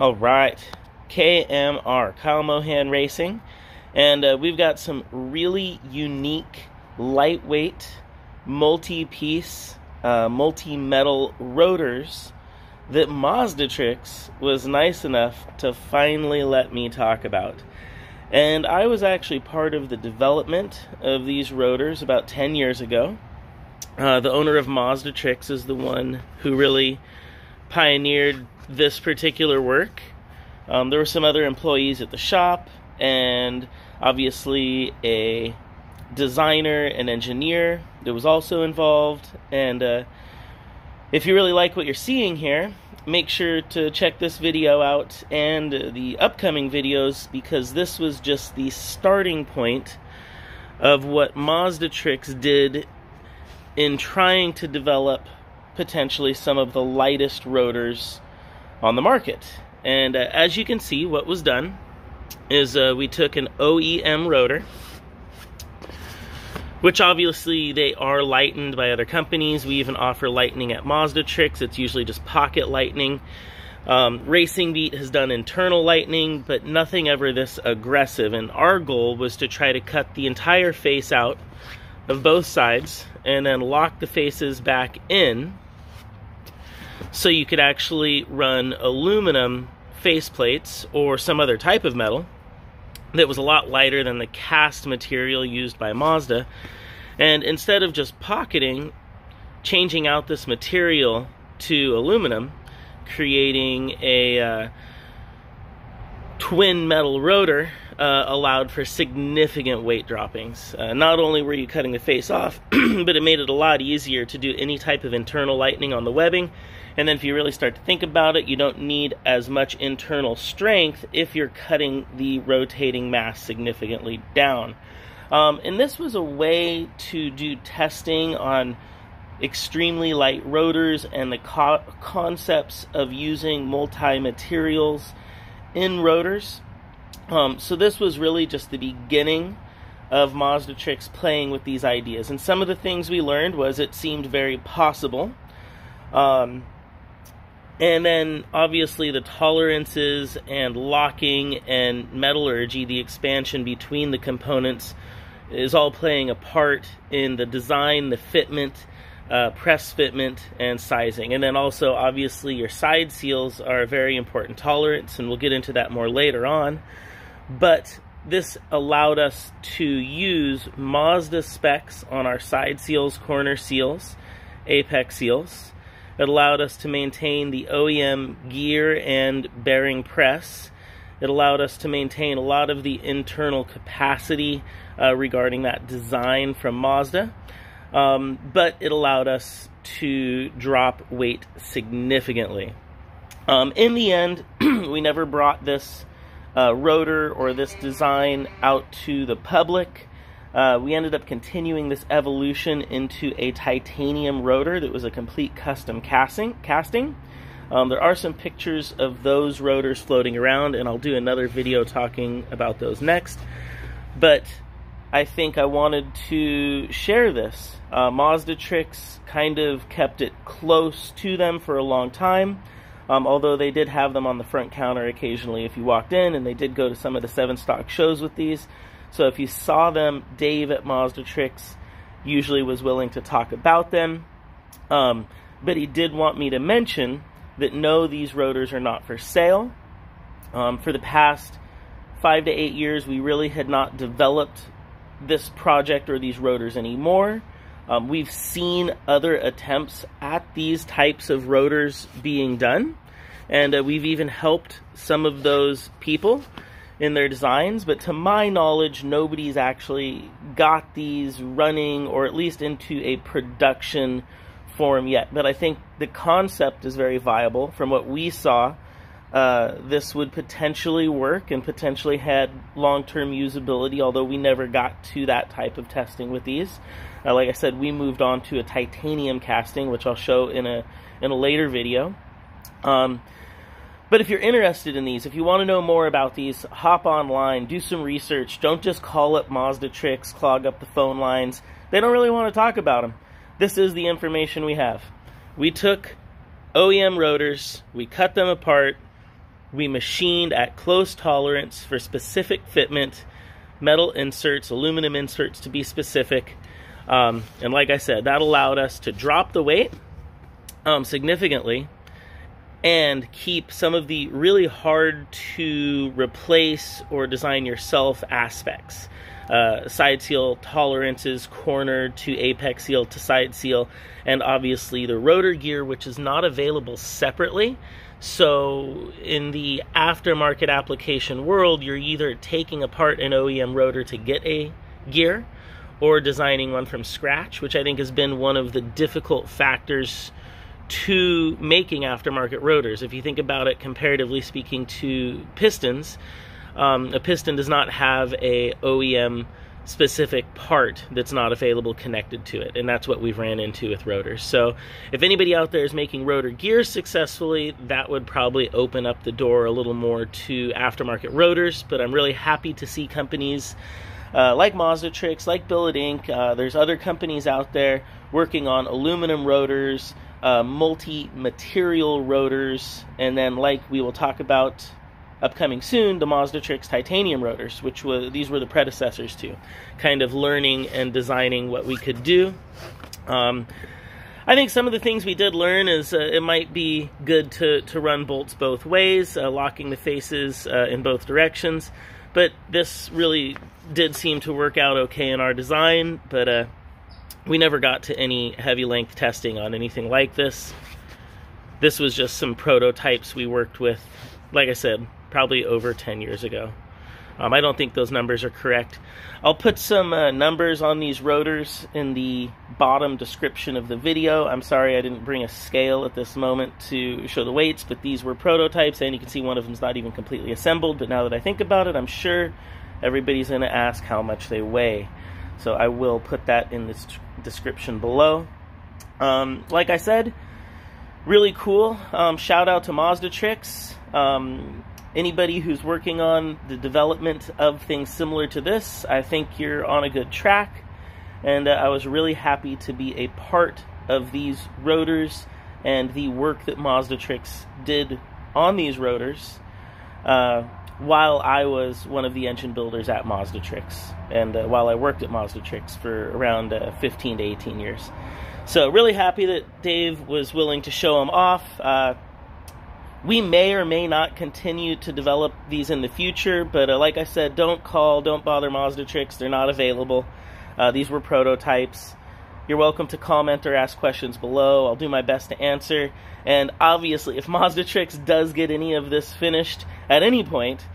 All right, KMR, Kyle Mohan Racing, and we've got some really unique, lightweight, multi-piece, multi-metal rotors that Mazdatrix was nice enough to finally let me talk about. And I was actually part of the development of these rotors about 10 years ago. The owner of Mazdatrix is the one who really pioneered this particular work. There were some other employees at the shop, and obviously a designer and engineer that was also involved. And if you really like what you're seeing here, make sure to check this video out and the upcoming videos, because this was just the starting point of what Mazdatrix did in trying to develop potentially some of the lightest rotors on the market. And as you can see, what was done is we took an OEM rotor, which obviously they are lightened by other companies. We even offer lightening at Mazdatrix. It's usually just pocket lightening. Racing Beat has done internal lightening, but nothing ever this aggressive. And our goal was to try to cut the entire face out of both sides and then lock the faces back in, so you could actually run aluminum faceplates or some other type of metal that was a lot lighter than the cast material used by Mazda. And instead of just pocketing, changing out this material to aluminum, creating a twin metal rotor allowed for significant weight droppings. Not only were you cutting the face off, but it made it a lot easier to do any type of internal lightening on the webbing. And then if you really start to think about it, you don't need as much internal strength if you're cutting the rotating mass significantly down. And this was a way to do testing on extremely light rotors and the concepts of using multi-materials in rotors. So this was really just the beginning of Mazdatrix playing with these ideas. And some of the things we learned was it seemed very possible. And then obviously the tolerances and locking and metallurgy, the expansion between the components, is all playing a part in the design, the fitment, press fitment, and sizing. And then also obviously your side seals are a very important tolerance, and we'll get into that more later on. But this allowed us to use Mazda specs on our side seals, corner seals, apex seals. It allowed us to maintain the OEM gear and bearing press. It allowed us to maintain a lot of the internal capacity regarding that design from Mazda. But it allowed us to drop weight significantly. In the end, we never brought this rotor or this design out to the public. We ended up continuing this evolution into a titanium rotor that was a complete custom casting. There are some pictures of those rotors floating around, and I'll do another video talking about those next. But I think I wanted to share this. Mazdatrix kind of kept it close to them for a long time. Although they did have them on the front counter occasionally if you walked in, and they did go to some of the 7-stock shows with these. So if you saw them, Dave at Mazdatrix usually was willing to talk about them. But he did want me to mention that no, these rotors are not for sale. For the past 5 to 8 years, we really had not developed this project or these rotors anymore. We've seen other attempts at these types of rotors being done. And we've even helped some of those people in their designs, but to my knowledge, nobody's actually got these running, or at least into a production form yet. But I think the concept is very viable. From what we saw, this would potentially work and potentially had long-term usability, although we never got to that type of testing with these. Like I said, we moved on to a titanium casting, which I'll show in a later video. But if you're interested in these, if you want to know more about these, hop online, do some research. Don't just call up Mazdatrix, clog up the phone lines. They don't really want to talk about them. This is the information we have. We took OEM rotors, we cut them apart, We machined at close tolerance for specific fitment, metal inserts, aluminum inserts to be specific. And like I said, that allowed us to drop the weight significantly and keep some of the really hard to replace or design yourself aspects. Side seal tolerances, corner to apex seal to side seal, and obviously the rotor gear, which is not available separately. So in the aftermarket application world, you're either taking apart an OEM rotor to get a gear or designing one from scratch, which I think has been one of the difficult factors to making aftermarket rotors. If you think about it comparatively speaking to pistons, a piston does not have a OEM specific part that's not available connected to it, and that's what we've ran into with rotors. So if anybody out there is making rotor gear successfully, that would probably open up the door a little more to aftermarket rotors. But I'm really happy to see companies like Mazdatrix, like Billet Inc. There's other companies out there working on aluminum rotors, multi-material rotors, and then, like we will talk about upcoming soon, the Mazdatrix titanium rotors, which was, these were the predecessors to, kind of learning and designing what we could do. I think some of the things we did learn is it might be good to run bolts both ways, locking the faces in both directions, but this really did seem to work out okay in our design, but we never got to any heavy length testing on anything like this. This was just some prototypes we worked with, like I said, probably over 10 years ago. I don't think those numbers are correct. I'll put some numbers on these rotors in the bottom description of the video. I'm sorry I didn't bring a scale at this moment to show the weights, but these were prototypes, and you can see one of them's not even completely assembled, but now that I think about it, I'm sure everybody's gonna ask how much they weigh. So I will put that in the description below. Like I said, really cool. Shout out to Mazdatrix. Anybody who's working on the development of things similar to this, I think you're on a good track, and I was really happy to be a part of these rotors and the work that Mazdatrix did on these rotors while I was one of the engine builders at Mazdatrix, and while I worked at Mazdatrix for around 15 to 18 years. So really happy that Dave was willing to show them off. We may or may not continue to develop these in the future, but like I said, don't bother Mazdatrix, they're not available. These were prototypes. You're welcome to comment or ask questions below. I'll do my best to answer, and obviously if Mazdatrix does get any of this finished at any point,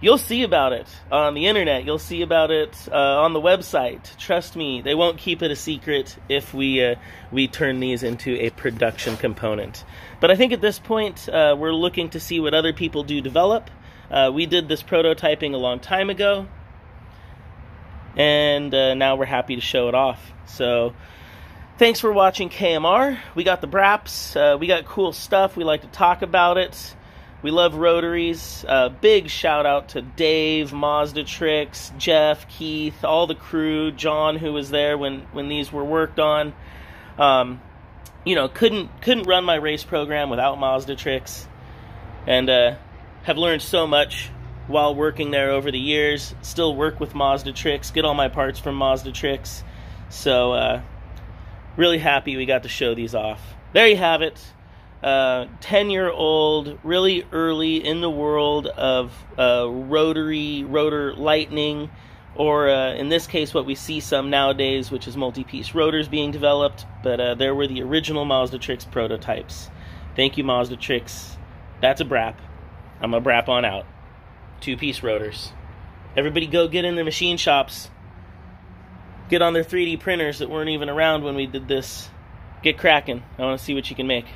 you'll see about it on the internet, you'll see about it on the website. Trust me, they won't keep it a secret if we turn these into a production component. But I think at this point, we're looking to see what other people do develop. We did this prototyping a long time ago, and now we're happy to show it off. So thanks for watching KMR. We got the braps, we got cool stuff, we like to talk about it. We love rotaries. Big shout out to Dave, Mazdatrix, Jeff, Keith, all the crew, John, who was there when these were worked on. You know, couldn't run my race program without Mazdatrix, and have learned so much while working there over the years. Still work with Mazdatrix, get all my parts from Mazdatrix. So really happy we got to show these off. There you have it. 10-year-old, really early in the world of rotor lightning, or in this case what we see some nowadays, which is multi-piece rotors being developed, but there were the original Mazdatrix prototypes. Thank you, Mazdatrix. That's a brap. I'm a brap on out. Two-piece rotors. Everybody go get in their machine shops. Get on their 3D printers that weren't even around when we did this. Get cracking. I want to see what you can make.